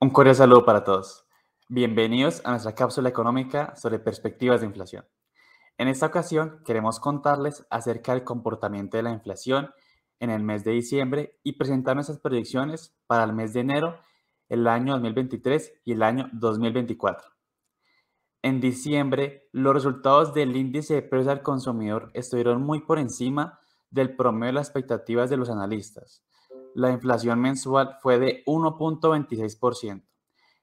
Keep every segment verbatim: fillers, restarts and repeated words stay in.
Un cordial saludo para todos. Bienvenidos a nuestra cápsula económica sobre perspectivas de inflación. En esta ocasión queremos contarles acerca del comportamiento de la inflación en el mes de diciembre y presentar nuestras proyecciones para el mes de enero, el año dos mil veintitrés y el año dos mil veinticuatro. En diciembre, los resultados del índice de precios al consumidor estuvieron muy por encima del promedio de las expectativas de los analistas. La inflación mensual fue de uno punto veintiséis por ciento,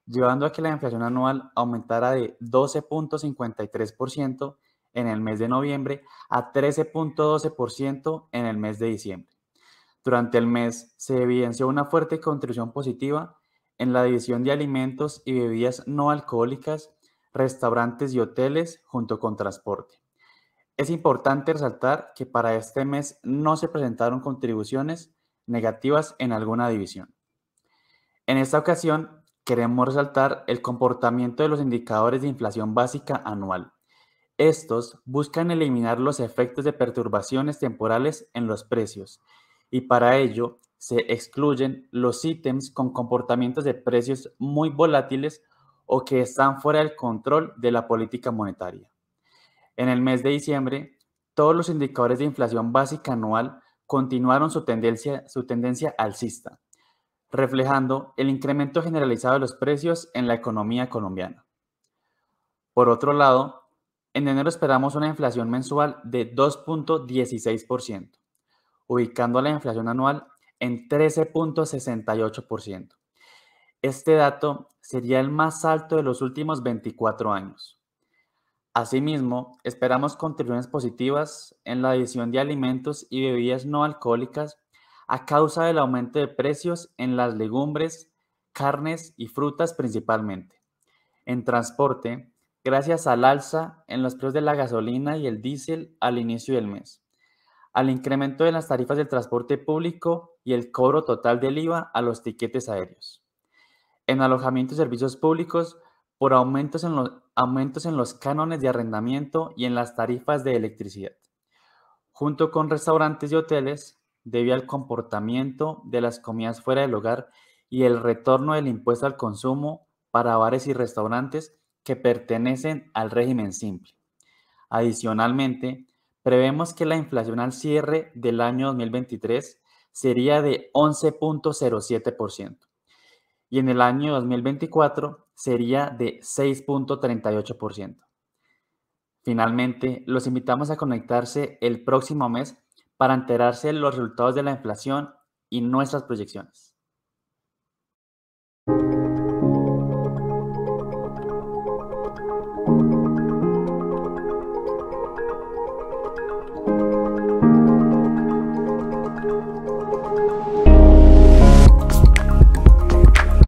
llevando a que la inflación anual aumentara de doce punto cincuenta y tres por ciento en el mes de noviembre a trece punto doce por ciento en el mes de diciembre. Durante el mes se evidenció una fuerte contribución positiva en la división de alimentos y bebidas no alcohólicas, restaurantes y hoteles, junto con transporte. Es importante resaltar que para este mes no se presentaron contribuciones negativas en alguna división. En esta ocasión, queremos resaltar el comportamiento de los indicadores de inflación básica anual. Estos buscan eliminar los efectos de perturbaciones temporales en los precios y para ello se excluyen los ítems con comportamientos de precios muy volátiles o que están fuera del control de la política monetaria. En el mes de diciembre, todos los indicadores de inflación básica anual continuaron su tendencia, su tendencia alcista, reflejando el incremento generalizado de los precios en la economía colombiana. Por otro lado, en enero esperamos una inflación mensual de dos punto dieciséis por ciento, ubicando la inflación anual en trece punto sesenta y ocho por ciento. Este dato sería el más alto de los últimos veinticuatro años. Asimismo, esperamos contribuciones positivas en la división de alimentos y bebidas no alcohólicas a causa del aumento de precios en las legumbres, carnes y frutas principalmente. En transporte, gracias al alza en los precios de la gasolina y el diésel al inicio del mes, al incremento de las tarifas del transporte público y el cobro total del I V A a los tiquetes aéreos. En alojamiento y servicios públicos, por aumentos en los, aumentos en los cánones de arrendamiento y en las tarifas de electricidad, junto con restaurantes y hoteles, debido al comportamiento de las comidas fuera del hogar y el retorno del impuesto al consumo para bares y restaurantes que pertenecen al régimen simple. Adicionalmente, prevemos que la inflación al cierre del año dos mil veintitrés sería de once punto cero siete por ciento y en el año dos mil veinticuatro sería de seis punto treinta y ocho por ciento. Finalmente, los invitamos a conectarse el próximo mes para enterarse de los resultados de la inflación y nuestras proyecciones.